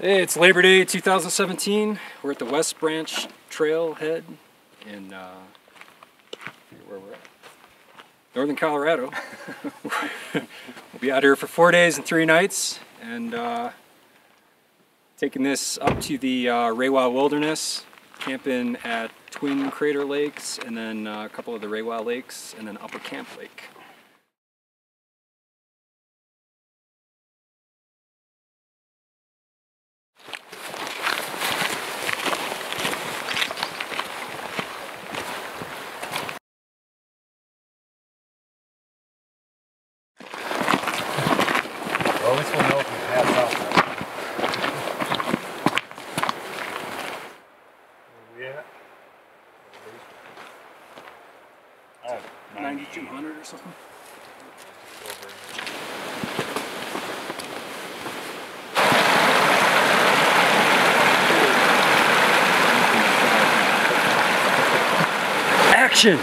Hey, it's Labor Day 2017. We're at the West Branch Trailhead in where we're at. Northern Colorado. We'll be out here for 4 days and 3 nights, and taking this up to the Rawah Wilderness, camping at Twin Crater Lakes, and then a couple of the Rawah Lakes, and then Upper Camp Lake. Well, at least we'll know if we pass out. Where are we at? 9,200 or something? Action!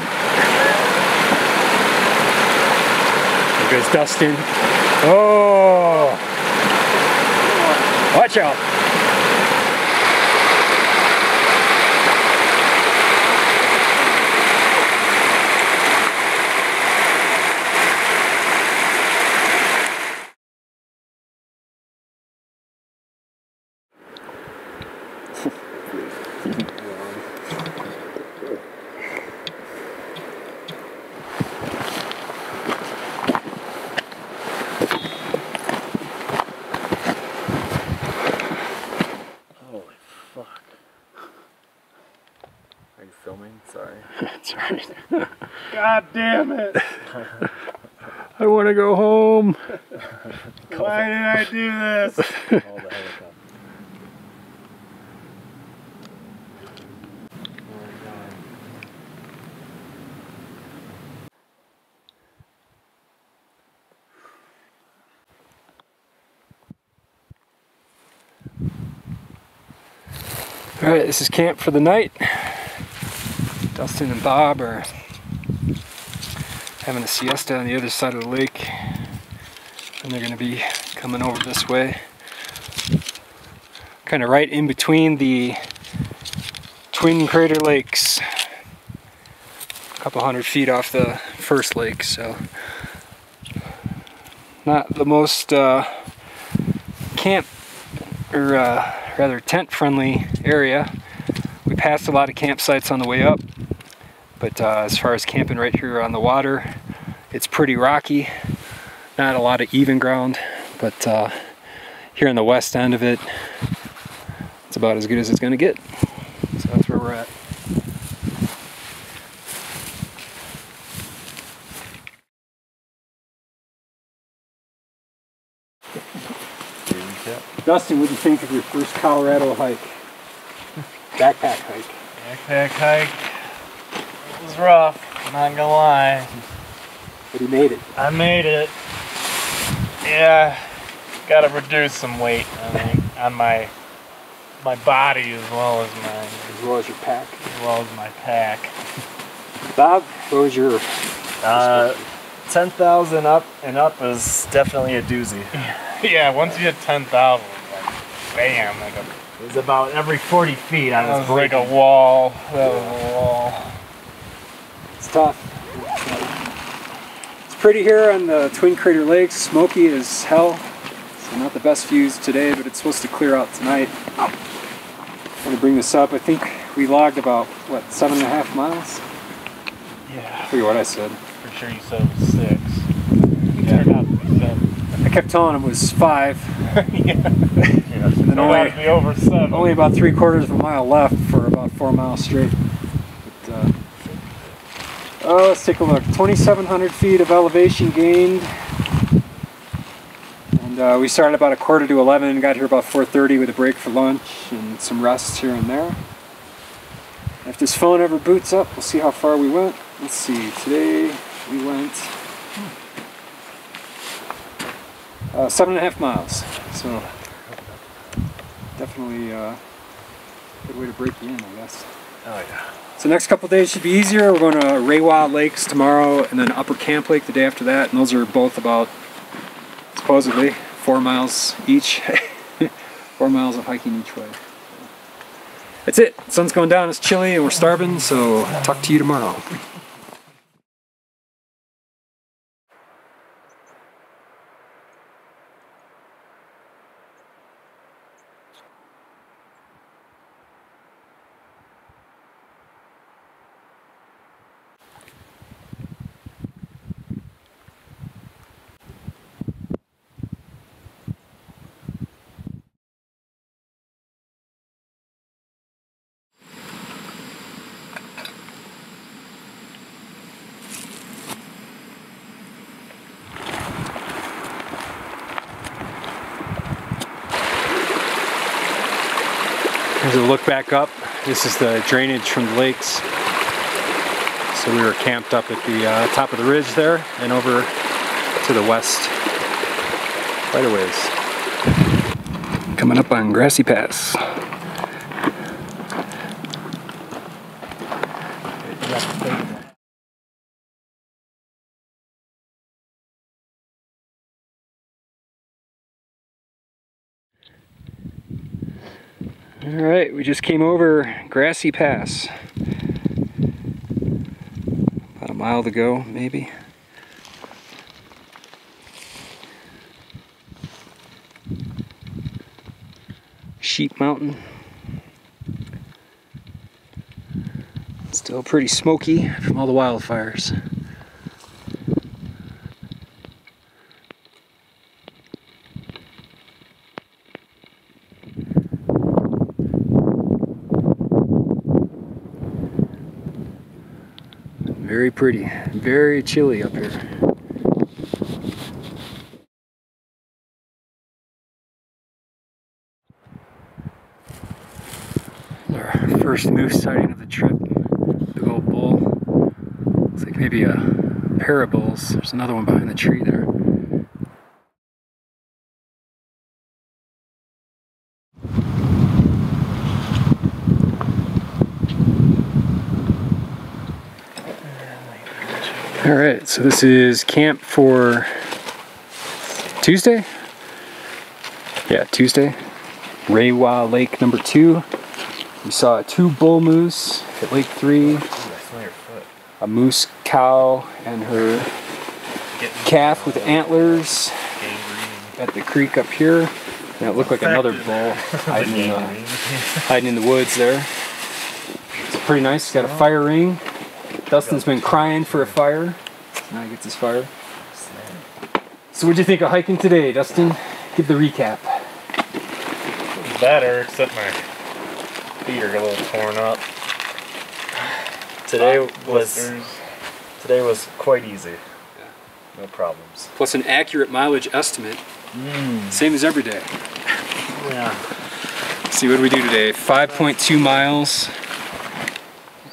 There goes Dustin. Oh! Watch out! God damn it! I want to go home. Why did I do this? Call the helicopter. All right, this is camp for the night. Dustin and Bob are having a siesta on the other side of the lake, and they're going to be coming over this way, kind of right in between the Twin Crater Lakes, a couple 100 feet off the first lake, so not the most camp or rather tent friendly area. We passed a lot of campsites on the way up, but as far as camping right here on the water, it's pretty rocky, not a lot of even ground, but here on the west end of it, it's about as good as it's gonna get. So that's where we're at. Dustin, what do you think of your first Colorado hike? Backpack hike. Backpack hike. It was rough, I'm not gonna lie. But he made it. I made it. Yeah, gotta reduce some weight, I mean, on my body as well as my... As well as your pack? As well as my pack. Bob, what was your... 10,000 up and up is definitely a doozy. Yeah, once you hit 10,000, like, bam, like a... It was about every 40 feet I was breaking. Like a wall, that was a wall. It's tough. It's pretty here on the Twin Crater Lakes, smoky as hell, so not the best views today, but it's supposed to clear out tonight. I'm going to bring this up. I think we logged about, what, 7.5 miles? Yeah. I forget what I said. Pretty sure you said it was 6. Yeah. It turned out to be 7. I kept telling him it was 5. Yeah. And then only, over 7. Only about 3/4 of a mile left for about 4 miles straight. But, oh, let's take a look. 2,700 feet of elevation gained. And we started about 11:15 and got here about 4:30 with a break for lunch and some rests here and there. If this phone ever boots up, we'll see how far we went. Let's see, today we went 7.5 miles. So definitely a good way to break you in, I guess. Oh yeah. So next couple days should be easier. We're going to Rawah Lakes tomorrow and then Upper Camp Lake the day after that. And those are both about, supposedly, 4 miles each. 4 miles of hiking each way. That's it. The sun's going down, it's chilly, and we're starving, so talk to you tomorrow. Here's a look back up. This is the drainage from the lakes. So we were camped up at the top of the ridge there and over to the west right a ways. Coming up on Grassy Pass. Alright, we just came over Grassy Pass. About a mile to go, maybe. Sheep Mountain. Still pretty smoky from all the wildfires. Very pretty, very chilly up here. Our first moose sighting of the trip, big old bull. Looks like maybe a pair of bulls. There's another one behind the tree there. All right, so this is camp for Tuesday? Yeah, Tuesday. Rawah Lake #2. We saw 2 bull moose at Lake 3. A moose cow and her calf with antlers at the creek up here. And it looked like another bull hiding in the woods there. It's pretty nice, it's got a fire ring. Dustin's been crying for a fire. Now he gets his fire. So what'd you think of hiking today, Dustin? Give the recap. It's better, except my feet are a little torn up. Today was quite easy. Yeah. No problems. Plus an accurate mileage estimate. Same as every day. Yeah. See, what did we do today? 5.2 miles.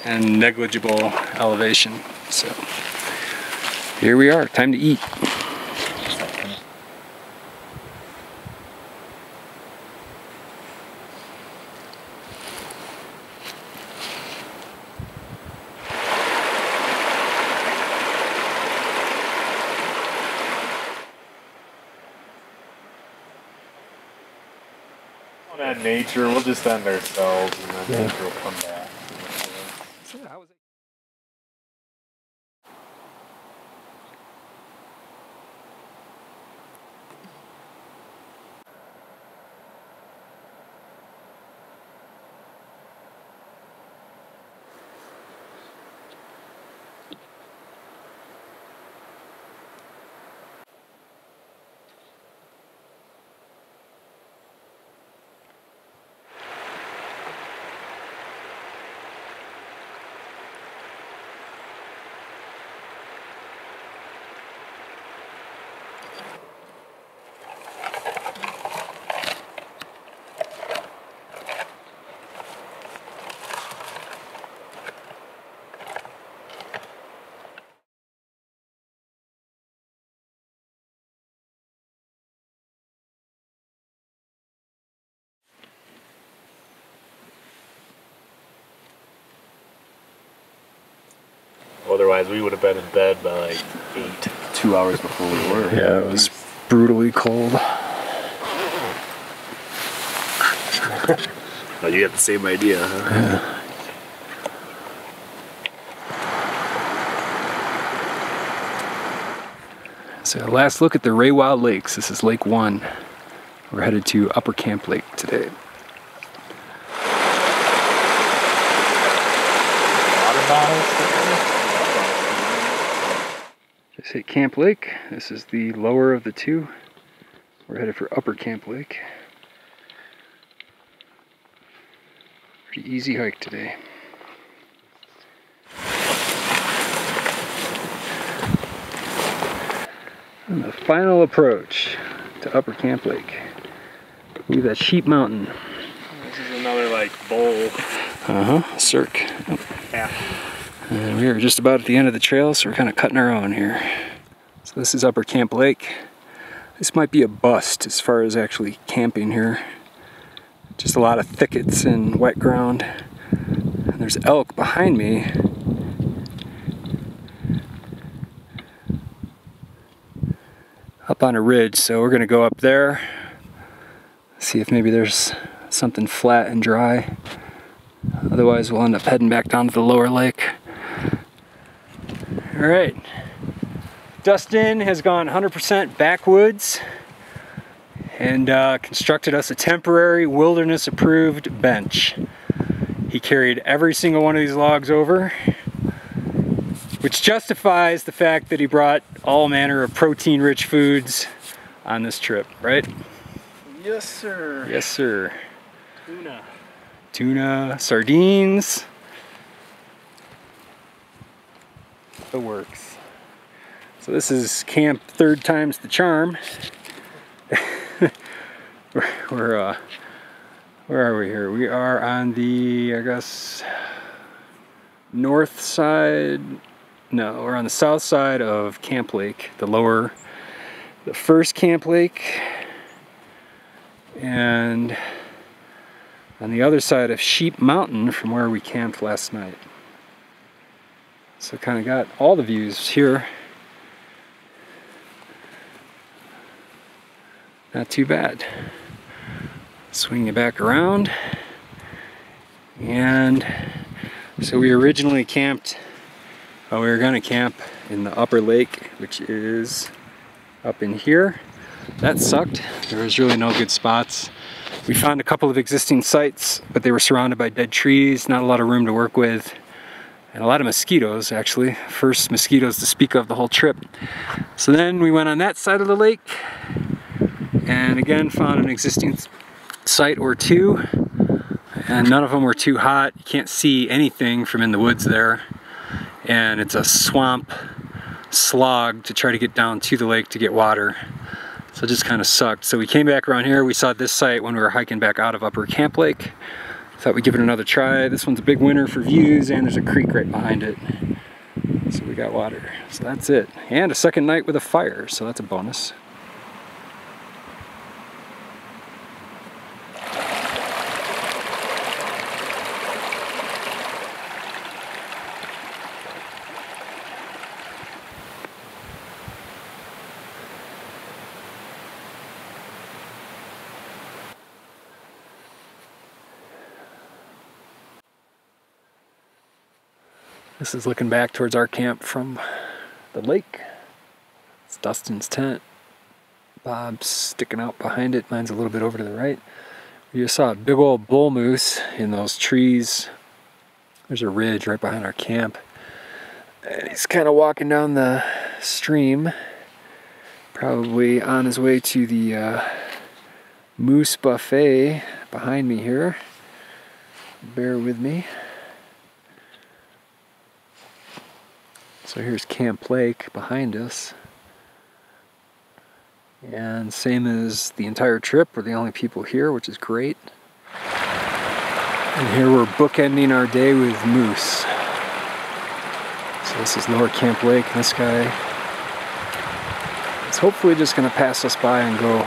And negligible elevation. So here we are, time to eat. On that nature, we'll just end ourselves and then nature will come back. otherwise we would have been in bed by like 8. 2 hours before we were. Yeah, it was brutally cold. Well, you got the same idea, huh? Yeah. So last look at the Rawah Lakes. This is Lake 1. We're headed to Upper Camp Lake today. Just hit Camp Lake. This is the lower of the two. We're headed for Upper Camp Lake. Pretty easy hike today. And the final approach to Upper Camp Lake. Look at that Sheep Mountain. This is another like bowl. Uh-huh, cirque. Oh. Yeah. And we are just about at the end of the trail, so we're kind of cutting our own here. So this is Upper Camp Lake. This might be a bust as far as actually camping here. Just a lot of thickets and wet ground. And there's elk behind me. Up on a ridge, so we're gonna go up there, see if maybe there's something flat and dry. Otherwise, we'll end up heading back down to the lower lake. All right, Dustin has gone 100% backwoods and constructed us a temporary wilderness-approved bench. He carried every single one of these logs over, which justifies the fact that he brought all manner of protein-rich foods on this trip, right? Yes, sir. Yes, sir. Tuna. Tuna, sardines. The works. So this is camp third time's the charm. Where are we here? We are on the, I guess, north side. No, we're on the south side of Camp Lake, the first Camp Lake, and on the other side of Sheep Mountain from where we camped last night. So kind of got all the views here. Not too bad. Swing you back around. And so we originally camped we were gonna camp in the upper lake, which is up in here. That sucked. There was really no good spots. We found a couple of existing sites, but they were surrounded by dead trees, not a lot of room to work with, and a lot of mosquitoes actually. First mosquitoes to speak of the whole trip. So then we went on that side of the lake, and again found an existing site or two, and none of them were too hot. You can't see anything from in the woods there. And it's a swamp slog to try to get down to the lake to get water. So it just kind of sucked. So we came back around here. We saw this site when we were hiking back out of Upper Camp Lake. Thought we'd give it another try. This one's a big winner for views, and there's a creek right behind it. So we got water. So that's it. And a second night with a fire, so that's a bonus. This is looking back towards our camp from the lake. It's Dustin's tent. Bob's sticking out behind it. Mine's a little bit over to the right. We just saw a big old bull moose in those trees. There's a ridge right behind our camp. And he's kind of walking down the stream, probably on his way to the moose buffet behind me here. Bear with me. So here's Camp Lake behind us. And same as the entire trip, we're the only people here, which is great. And here we're bookending our day with moose. So this is Lower Camp Lake, and this guy is hopefully just gonna pass us by and go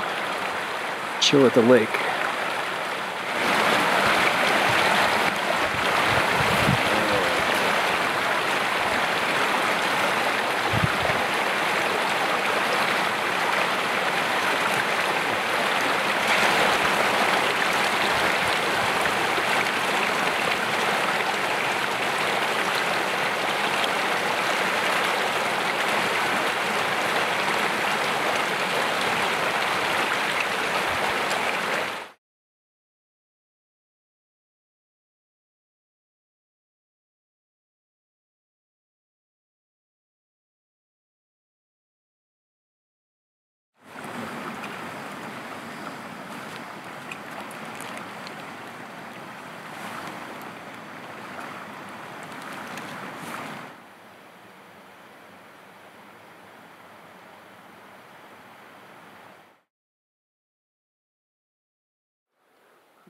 chill at the lake.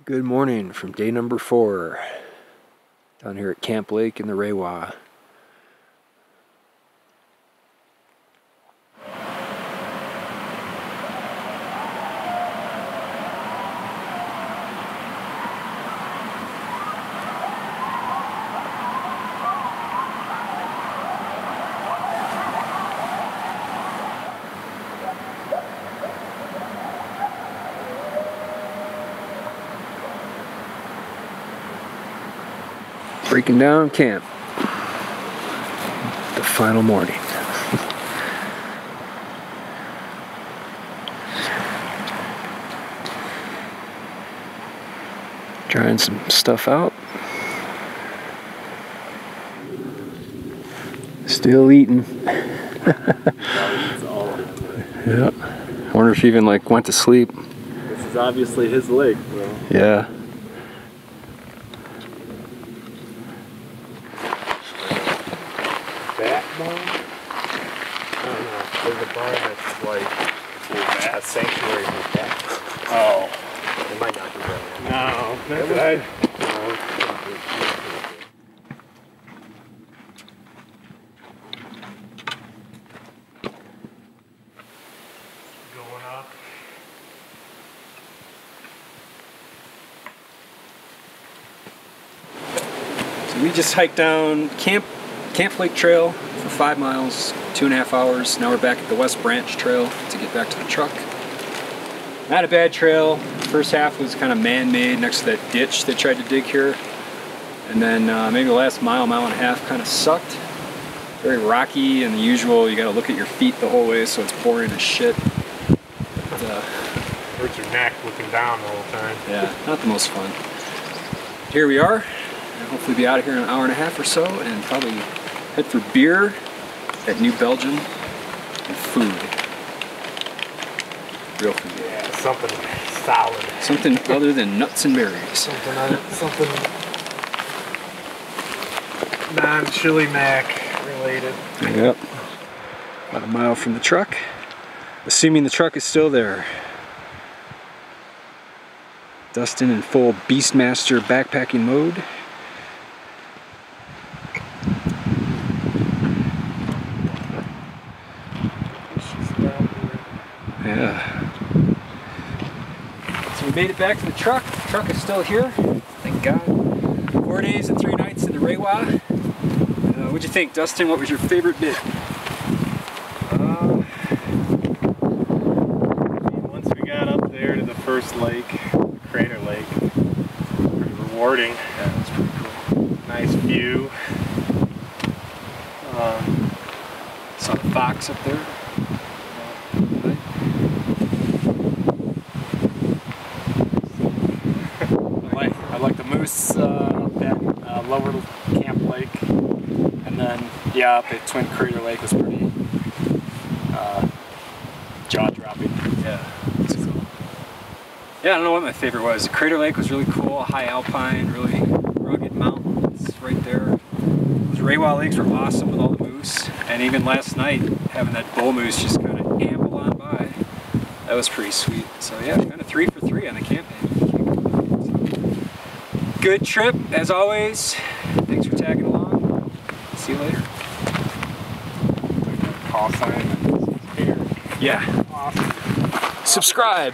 Good morning from day number 4 down here at Camp Lake in the Rawah. Breaking down camp. The final morning. Trying some stuff out. Still eating. Yeah. I wonder if he even like went to sleep. This is obviously his lake, bro. Yeah. We just hiked down Camp Lake Trail for 5 miles, 2.5 hours. Now we're back at the West Branch Trail to get back to the truck. Not a bad trail. First half was kind of man-made next to that ditch they tried to dig here. And then maybe the last mile and a half kind of sucked. Very rocky and the usual, you gotta look at your feet the whole way, so it's boring as shit. But, hurts your neck looking down the whole time. Yeah, not the most fun. Here we are. Hopefully be out of here in an hour and a half or so and probably head for beer at New Belgium and food. Real food. Yeah, something solid. Something other than nuts and berries. Something non-chili mac related. Yep. About a mile from the truck. Assuming the truck is still there. Dustin in full Beastmaster backpacking mode. Made it back to the truck. The truck is still here. Thank God. 4 days and 3 nights in the Rawah. What'd you think, Dustin? What was your favorite bit? Once we got up there to the first lake, the Crater Lake, pretty rewarding. Yeah, it was pretty cool. Nice view. Saw the fox up there. Lower Camp Lake, and then yeah, up at Twin Crater Lake was pretty jaw-dropping. Yeah, it's cool. Yeah, I don't know what my favorite was. The Crater Lake was really cool, high alpine, really rugged mountains right there. Those Rawah Lakes were awesome with all the moose, and even last night having that bull moose just kind of amble on by, that was pretty sweet. So yeah, kind of 3 for 3 on the camp. Good trip, as always. Thanks for tagging along. See you later. Call sign. Yeah. Subscribe.